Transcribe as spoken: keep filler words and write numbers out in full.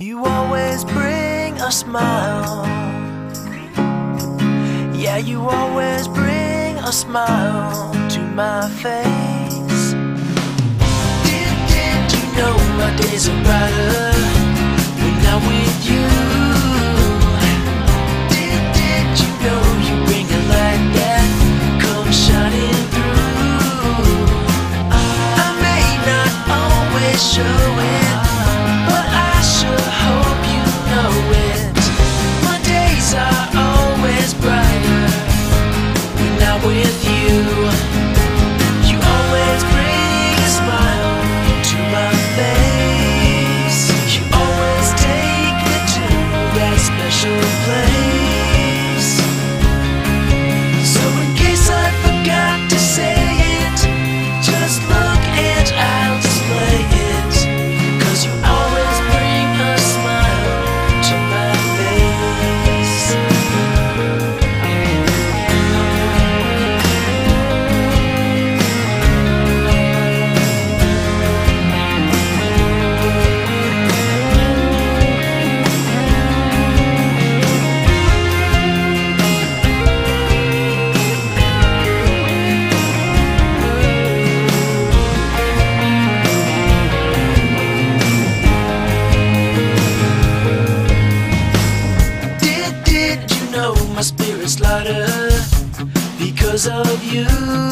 You always bring a smile. Yeah, you always bring a smile to my face. Did, did you know my days are brighter when I'm with you? Did, did you know you bring a light that comes shining through? I may not always show it, but I sure hope you know it. My days are always brighter when I'm with you. You always bring a smile to my face. You always take me to that special place. So in case I forgot to say it, just look and I'll display it. 'Cause you always bring a smile to my face. Did, did you know my spirit's lighter because of you?